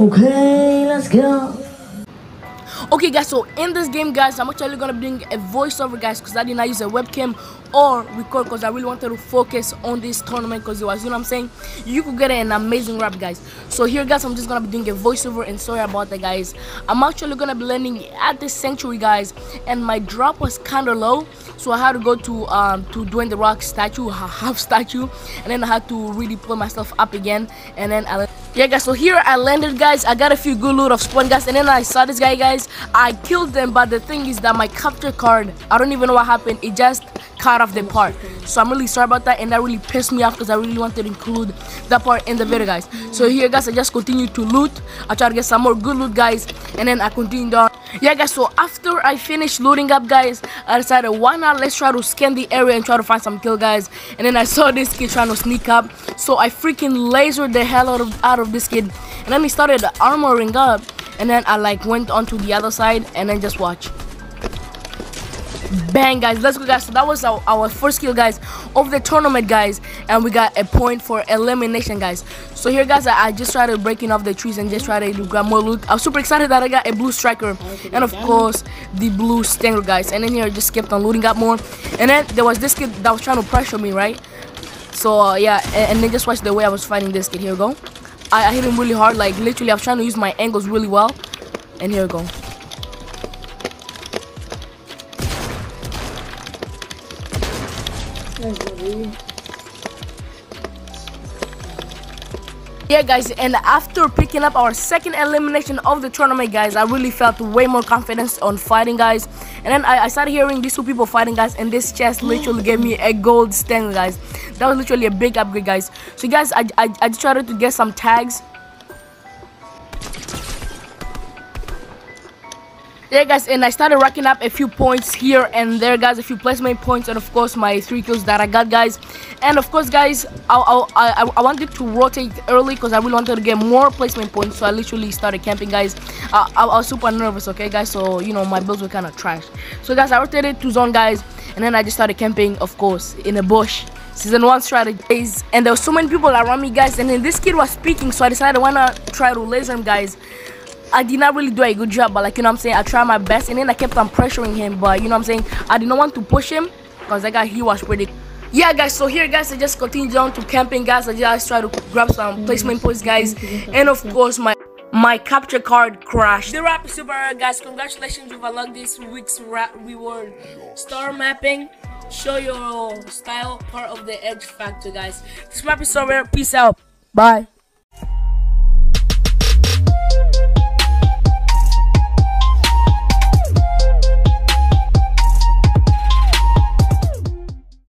Okay, let's go. Okay guys, so in this game guys, I'm actually gonna be doing a voiceover guys, because I did not use a webcam or record, because I really wanted to focus on this tournament, because it was, you know what I'm saying, you could get an amazing rap guys. So here guys, I'm just gonna be doing a voiceover, and sorry about that guys. I'm actually gonna be landing at the sanctuary guys, and my drop was kind of low, so I had to go to Dwayne the Rock statue, half statue, and then I had to redeploy myself up again, and then I yeah guys, so here I landed guys. I got a few good loot of spawn guys, and then I saw this guy guys. I killed them, but the thing is that my capture card, I don't even know what happened, it just cut off the part, so I'm really sorry about that, and that really pissed me off, because I really wanted to include that part in the video guys. So here guys, I just continue to loot, I try to get some more good loot guys, and then I continued on. Yeah guys, so after I finished looting up guys, I decided, why not, let's try to scan the area and try to find some kill guys. And then I saw this kid trying to sneak up, so I freaking lasered the hell out of this kid, and then he started armoring up, and then I like went on to the other side, and then just watch. Bang guys, let's go guys. So that was our first kill guys of the tournament guys, and we got a point for elimination guys. So here guys, I just started breaking off the trees and just tried to grab more loot. I'm super excited that I got a blue striker, and of course the blue stinger guys, and then here I just kept on looting up more, and then there was this kid that was trying to pressure me, right? So yeah, and then just watch the way I was fighting this kid. Here we go, I hit him really hard, like literally I was trying to use my angles really well, and here we go. Yeah guys, and after picking up our second elimination of the tournament guys, I really felt way more confidence on fighting guys, and then I started hearing these two people fighting guys, and this chest literally gave me a gold stand guys. That was literally a big upgrade guys. So guys, I just tried to get some tags. Yeah guys, and I started racking up a few points here and there guys, a few placement points, and of course my 3 kills that I got guys. And of course guys, I wanted to rotate early, because I really wanted to get more placement points, so I literally started camping guys. I was super nervous, okay guys, so you know my builds were kind of trash. So guys, I rotated to zone guys, and then I just started camping, of course, in a bush. Season 1 strategies, and there were so many people around me guys, and then this kid was speaking, so I decided why not try to laser him guys. I did not really do a good job, but like, you know what I'm saying, I tried my best, and then I kept on pressuring him, but you know what I'm saying, I did not want to push him, because that guy, he was pretty. Yeah guys, so here guys, I just continued on to camping guys. I just tried to grab some placement points guys, and of course my capture card crashed. The rap is super rare guys. Congratulations, you've unlocked this week's rap reward, star mapping. Show your style, part of the edge factor guys. This rap is so rare. Peace out, bye.